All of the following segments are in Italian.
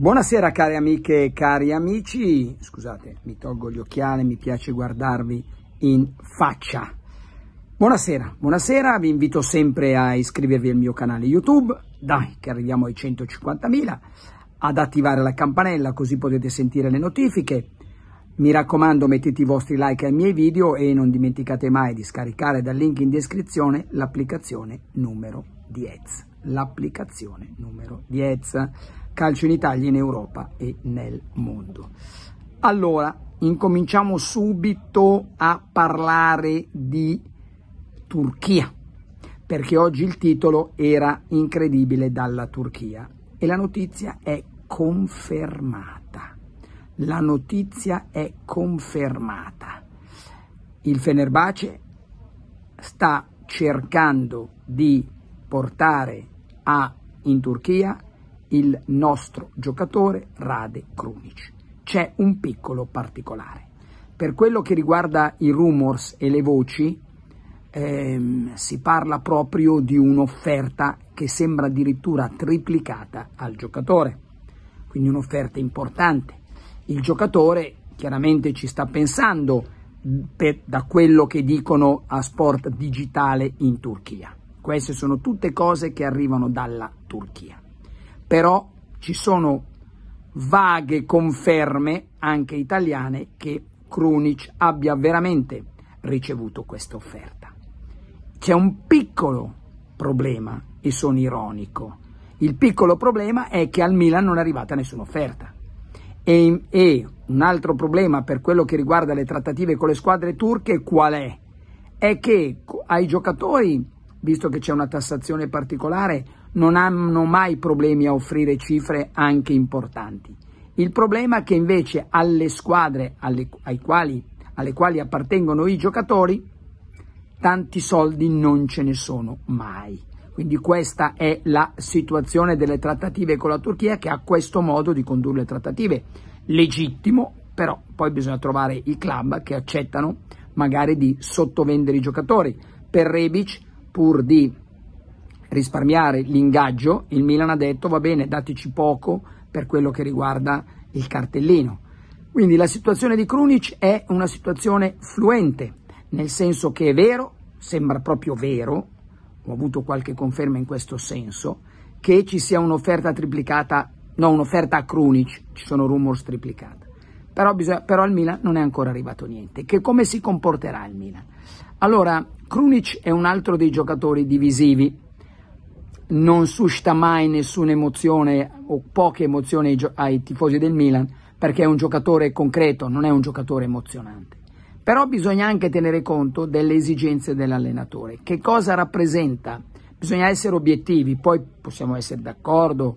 Buonasera cari amiche e cari amici, scusate mi tolgo gli occhiali, mi piace guardarvi in faccia. Buonasera, buonasera, vi invito sempre a iscrivervi al mio canale YouTube, dai che arriviamo ai 150.000, ad attivare la campanella così potete sentire le notifiche. Mi raccomando mettete i vostri like ai miei video e non dimenticate mai di scaricare dal link in descrizione l'applicazione numero 10, l'applicazione numero 10. Calcio in Italia, in Europa e nel mondo. Allora, incominciamo subito a parlare di Turchia, perché oggi il titolo era incredibile dalla Turchia e la notizia è confermata. La notizia è confermata. Il Fenerbahce sta cercando di portare in Turchia il nostro giocatore Rade Krunic. C'è un piccolo particolare. Per quello che riguarda i rumors e le voci, si parla proprio di un'offerta che sembra addirittura triplicata al giocatore. Quindi un'offerta importante. Il giocatore chiaramente ci sta pensando da quello che dicono a Sport Digitale in Turchia. Queste sono tutte cose che arrivano dalla Turchia. Però ci sono vaghe conferme, anche italiane, che Krunic abbia veramente ricevuto questa offerta. C'è un piccolo problema, e sono ironico. Il piccolo problema è che al Milan non è arrivata nessuna offerta. E un altro problema per quello che riguarda le trattative con le squadre turche qual è? È che ai giocatori, visto che c'è una tassazione particolare, non hanno mai problemi a offrire cifre anche importanti. Il problema è che invece alle squadre alle quali appartengono i giocatori tanti soldi non ce ne sono mai. Quindi questa è la situazione delle trattative con la Turchia, che ha questo modo di condurre le trattative. Legittimo, però poi bisogna trovare i club che accettano magari di sottovendere i giocatori. Per Rebic, pur di risparmiare l'ingaggio, il Milan ha detto va bene, dateci poco per quello che riguarda il cartellino. Quindi la situazione di Krunic è una situazione fluente, nel senso che è vero, sembra proprio vero, ho avuto qualche conferma in questo senso, che ci sia un'offerta triplicata, no, un'offerta a Krunic, ci sono rumors triplicata, però al Milan non è ancora arrivato niente. Che come si comporterà il Milan? Allora, Krunic è un altro dei giocatori divisivi, non suscita mai nessuna emozione o poche emozioni ai tifosi del Milan, perché è un giocatore concreto, non è un giocatore emozionante. Però bisogna anche tenere conto delle esigenze dell'allenatore. Che cosa rappresenta? Bisogna essere obiettivi, poi possiamo essere d'accordo,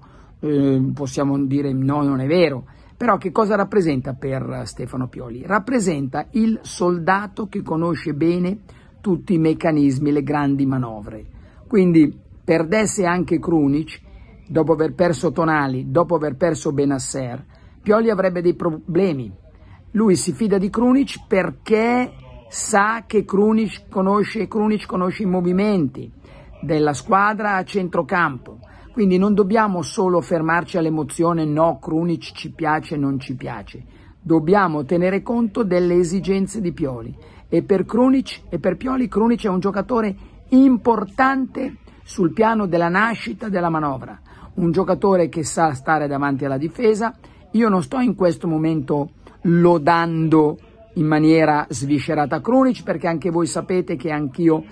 possiamo dire no, non è vero. Però che cosa rappresenta per Stefano Pioli? Rappresenta il soldato che conosce bene tutti i meccanismi, le grandi manovre. Quindi perdesse anche Krunic, dopo aver perso Tonali, dopo aver perso Bennacer, Pioli avrebbe dei problemi. Lui si fida di Krunic perché sa che Krunic conosce i movimenti della squadra a centrocampo. Quindi non dobbiamo solo fermarci all'emozione, no, Krunic ci piace, non ci piace. Dobbiamo tenere conto delle esigenze di Pioli. E per Krunic e per Pioli, Krunic è un giocatore importante sul piano della nascita della manovra, un giocatore che sa stare davanti alla difesa. Io non sto in questo momento lodando in maniera sviscerata Krunic, perché anche voi sapete che anch'io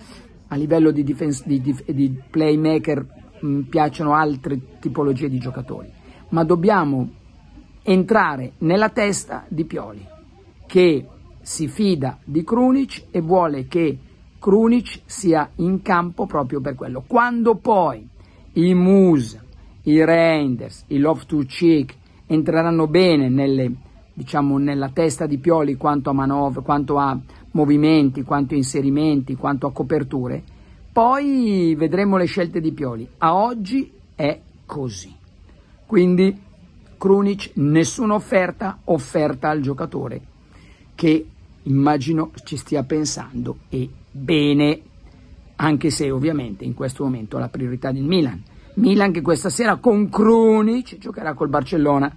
a livello di playmaker mi piacciono altre tipologie di giocatori, ma dobbiamo entrare nella testa di Pioli, che si fida di Krunic e vuole che Krunic sia in campo proprio per quello. Quando poi i Musah, i Reijnders, i Loftus-Cheek entreranno bene nella testa di Pioli quanto a manovre, quanto a movimenti, quanto a inserimenti, quanto a coperture, poi vedremo le scelte di Pioli. A oggi è così. Quindi Krunic, nessuna offerta al giocatore che immagino ci stia pensando, e bene, anche se ovviamente in questo momento la priorità del Milan. Milan che questa sera con Krunic giocherà col Barcellona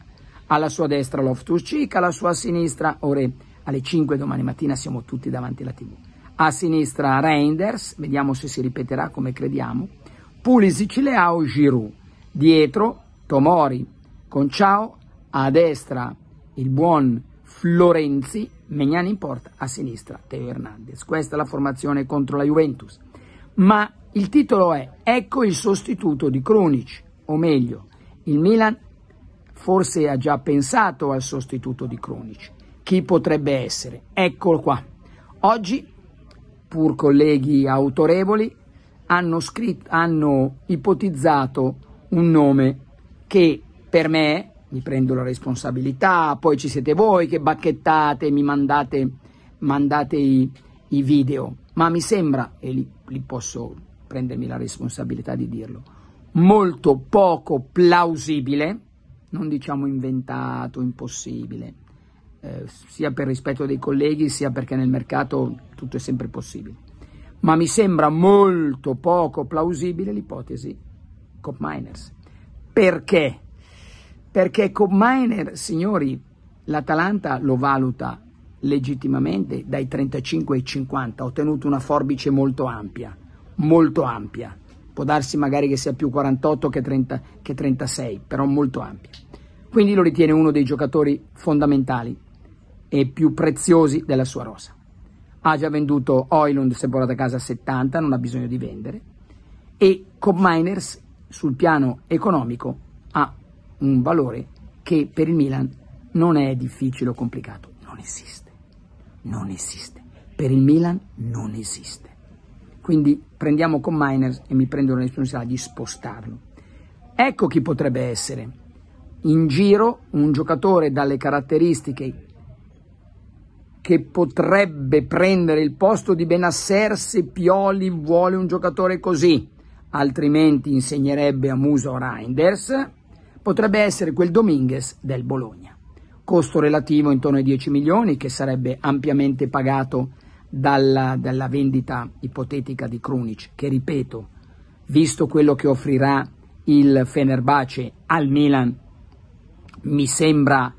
alla sua destra Loftus-Cheek, alla sua sinistra, ore alle 5 domani mattina siamo tutti davanti alla TV, a sinistra Reijnders, vediamo se si ripeterà come crediamo, Pulisic, Leão, Giroud, dietro Tomori con Ciao, a destra il buon Florenzi, Mignani in porta, a sinistra Theo Hernández. Questa è la formazione contro la Juventus, ma il titolo è: ecco il sostituto di Krunic, o meglio il Milan forse ha già pensato al sostituto di Krunic. Chi potrebbe essere? Eccolo qua. Oggi, pur colleghi autorevoli, hanno ipotizzato un nome che per me, mi prendo la responsabilità, poi ci siete voi che bacchettate, mi mandate i video, ma mi sembra, e lì posso prendermi la responsabilità di dirlo, molto poco plausibile, non diciamo inventato, impossibile, sia per rispetto dei colleghi, sia perché nel mercato tutto è sempre possibile. Ma mi sembra molto poco plausibile l'ipotesi Koopmeiners. Perché? Perché Koopmeiners, signori, l'Atalanta lo valuta legittimamente dai 35 ai 50, ha ottenuto una forbice molto ampia, molto ampia. Può darsi magari che sia più 48 che 36, però molto ampia. Quindi lo ritiene uno dei giocatori fondamentali e più preziosi della sua rosa. Ha già venduto Højlund, si è portato a casa 70, non ha bisogno di vendere. E Koopmeiners sul piano economico ha un valore che per il Milan non è difficile o complicato, non esiste, non esiste, per il Milan non esiste. Quindi prendiamo Koopmeiners e mi prendo la responsabilità di spostarlo. Ecco chi potrebbe essere in giro, un giocatore dalle caratteristiche che potrebbe prendere il posto di Bennacer se Pioli vuole un giocatore così, altrimenti insegnerebbe a Musah o Reijnders. Potrebbe essere quel Domínguez del Bologna. Costo relativo intorno ai 10 milioni, che sarebbe ampiamente pagato dalla vendita ipotetica di Krunic, che ripeto, visto quello che offrirà il Fenerbahce al Milan, mi sembra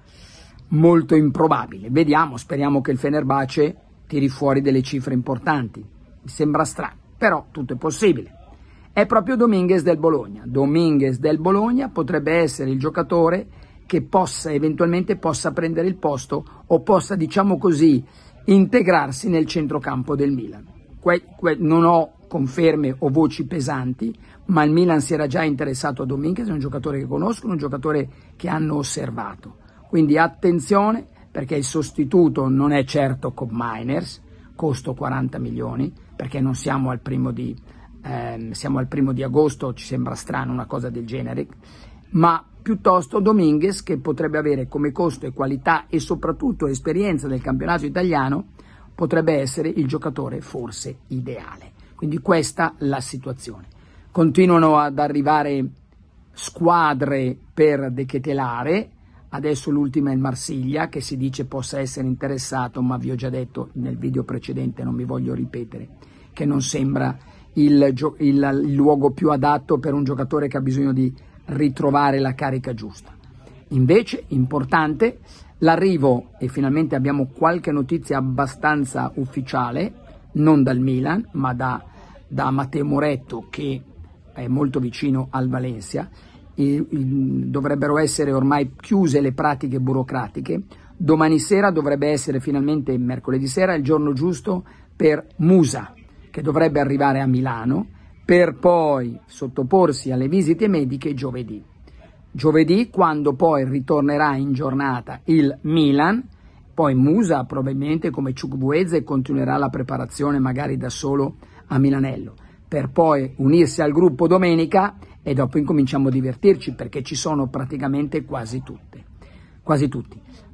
molto improbabile. Vediamo, speriamo che il Fenerbahce tiri fuori delle cifre importanti. Mi sembra strano, però tutto è possibile. È proprio Domínguez del Bologna. Domínguez del Bologna potrebbe essere il giocatore che eventualmente possa prendere il posto o possa, diciamo così, integrarsi nel centrocampo del Milan. Non ho conferme o voci pesanti, ma il Milan si era già interessato a Domínguez, è un giocatore che conoscono, un giocatore che hanno osservato. Quindi attenzione, perché il sostituto non è certo Koopmeiners, costo 40 milioni, perché non siamo al primo di... siamo al primo di agosto, ci sembra strano una cosa del genere, ma piuttosto Domínguez, che potrebbe avere come costo e qualità e soprattutto esperienza del campionato italiano, potrebbe essere il giocatore forse ideale. Quindi questa è la situazione. Continuano ad arrivare squadre per decatelare, adesso l'ultima è il Marsiglia, che si dice possa essere interessato, ma vi ho già detto nel video precedente, non mi voglio ripetere, che non sembra il luogo più adatto per un giocatore che ha bisogno di ritrovare la carica giusta. Invece, importante, l'arrivo, e finalmente abbiamo qualche notizia abbastanza ufficiale, non dal Milan, ma da Matteo Moretto, che è molto vicino al Valencia, dovrebbero essere ormai chiuse le pratiche burocratiche. Domani sera dovrebbe essere finalmente, mercoledì sera, il giorno giusto per Musah, che dovrebbe arrivare a Milano per poi sottoporsi alle visite mediche giovedì. Giovedì, quando poi ritornerà in giornata il Milan, poi Musah probabilmente come Chukwueze continuerà la preparazione magari da solo a Milanello, per poi unirsi al gruppo domenica e dopo incominciamo a divertirci perché ci sono praticamente quasi tutti.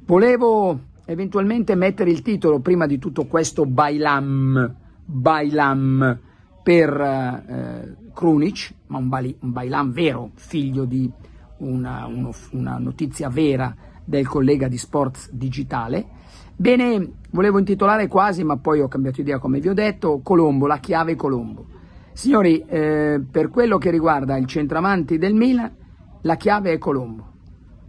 Volevo eventualmente mettere il titolo prima di tutto questo Bailam per Krunic, ma un Bailam vero, figlio di una notizia vera del collega di Sport Digitale. Bene, volevo intitolare quasi, ma poi ho cambiato idea come vi ho detto, Colombo, la chiave Colombo. Signori, per quello che riguarda il centravanti del Milan, la chiave è Colombo.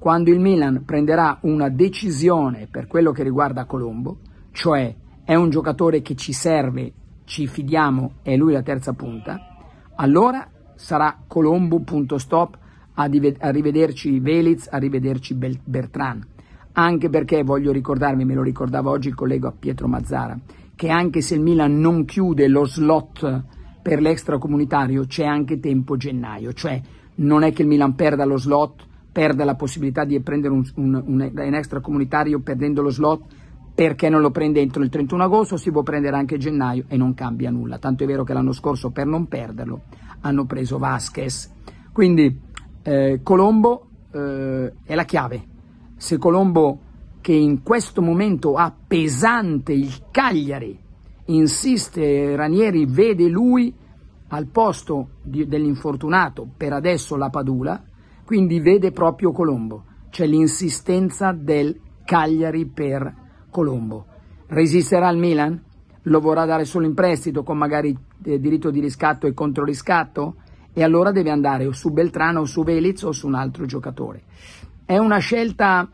quando il Milan prenderà una decisione per quello che riguarda Colombo, cioè è un giocatore che ci serve, ci fidiamo, è lui la terza punta, allora sarà Colombo.stop. Arrivederci Veliz, arrivederci Bertrand, anche perché voglio ricordarmi, me lo ricordava oggi il collega Pietro Mazzara, che anche se il Milan non chiude lo slot per l'extracomunitario c'è anche tempo gennaio, cioè non è che il Milan perda lo slot, perda la possibilità di prendere un extracomunitario perdendo lo slot, perché non lo prende entro il 31 agosto, si può prendere anche gennaio e non cambia nulla, tanto è vero che l'anno scorso per non perderlo hanno preso Vasquez. Quindi Colombo è la chiave. Se Colombo, che in questo momento ha pesante il Cagliari, insiste, Ranieri vede lui al posto dell'infortunato per adesso la Padula, quindi vede proprio Colombo, c'è l'insistenza del Cagliari per Colombo. Resisterà il Milan? Lo vorrà dare solo in prestito con magari diritto di riscatto e controriscatto? E allora deve andare o su Beltrán o su Veliz o su un altro giocatore. È una scelta,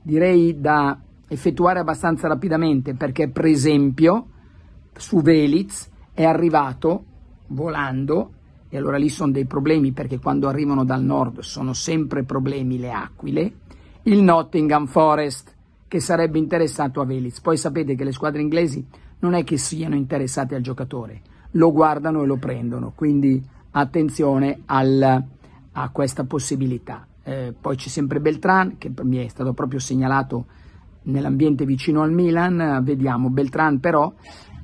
direi, da effettuare abbastanza rapidamente, perché per esempio su Veliz è arrivato volando, e allora lì sono dei problemi, perché quando arrivano dal nord sono sempre problemi le aquile, il Nottingham Forest, che sarebbe interessato a Veliz. Poi sapete che le squadre inglesi non è che siano interessate al giocatore, lo guardano e lo prendono, quindi attenzione a questa possibilità. Poi c'è sempre Beltrán, che mi è stato proprio segnalato nell'ambiente vicino al Milan. Vediamo Beltrán, però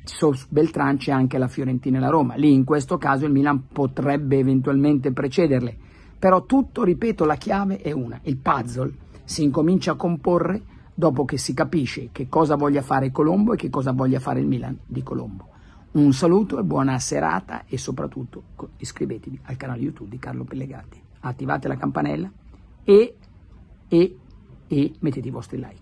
su Beltrán c'è anche la Fiorentina e la Roma, lì in questo caso il Milan potrebbe eventualmente precederle, però tutto, ripeto, la chiave è una, il puzzle si incomincia a comporre dopo che si capisce che cosa voglia fare Colombo e che cosa voglia fare il Milan di Colombo. Un saluto e buona serata, e soprattutto iscrivetevi al canale YouTube di Carlo Pellegatti, attivate la campanella e mettete i vostri like.